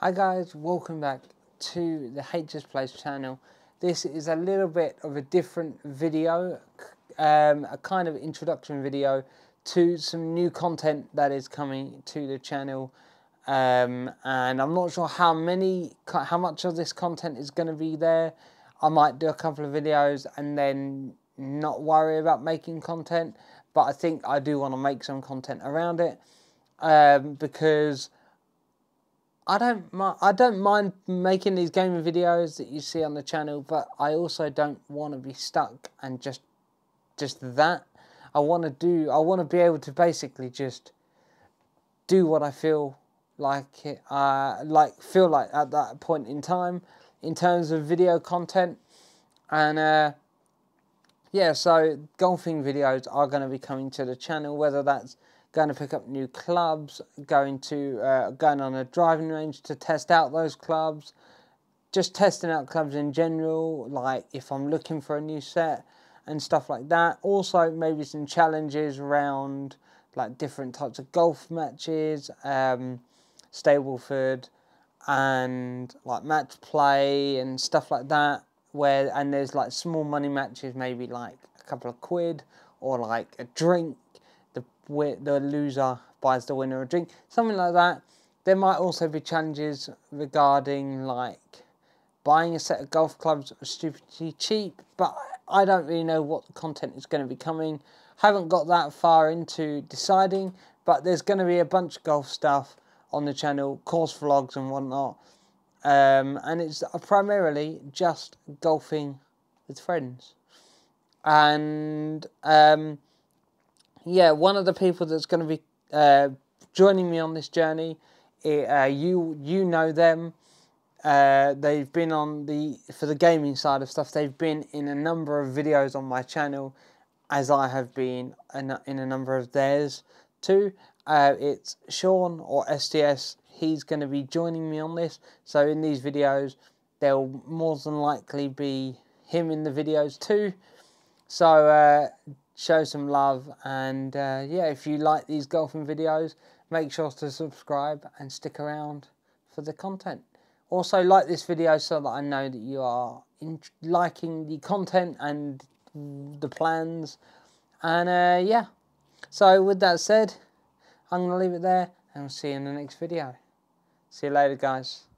Hi guys, welcome back to the H's Place channel. This is a little bit of a different video, a kind of introduction video to some new content that is coming to the channel, and I'm not sure how much of this content is going to be there. I might do a couple of videos and then not worry about making content, but I think I do want to make some content around it, because I don't mind making these gaming videos that you see on the channel, but I also don't want to be stuck and just that. I want to be able to basically just do what I feel like feel like at that point in time in terms of video content. And yeah, so golfing videos are going to be coming to the channel, whether that's going to pick up new clubs, going on a driving range to test out those clubs, just testing out clubs in general, like if I'm looking for a new set and stuff like that. Also maybe some challenges around like different types of golf matches, Stableford and like match play and stuff like that, and there's like small money matches, maybe like a couple of quid or like a drink. The loser buys the winner a drink, something like that. There might also be challenges regarding like buying a set of golf clubs that are stupidly cheap, but I don't really know what content is going to be coming. Haven't got that far into deciding, but there's going to be a bunch of golf stuff on the channel, course vlogs and whatnot, and it's primarily just golfing with friends. And yeah, one of the people that's going to be joining me on this journey, you know them. They've been on for the gaming side of stuff. They've been in a number of videos on my channel, as I have been in a number of theirs too. It's Sean, or SDS. He's going to be joining me on this. So in these videos, there'll more than likely be him in the videos too. So show some love, and yeah, if you like these golfing videos, make sure to subscribe and stick around for the content. Also like this video so that I know that you are liking the content and the plans. And yeah, so with that said, I'm going to leave it there, and I'll see you in the next video. See you later guys.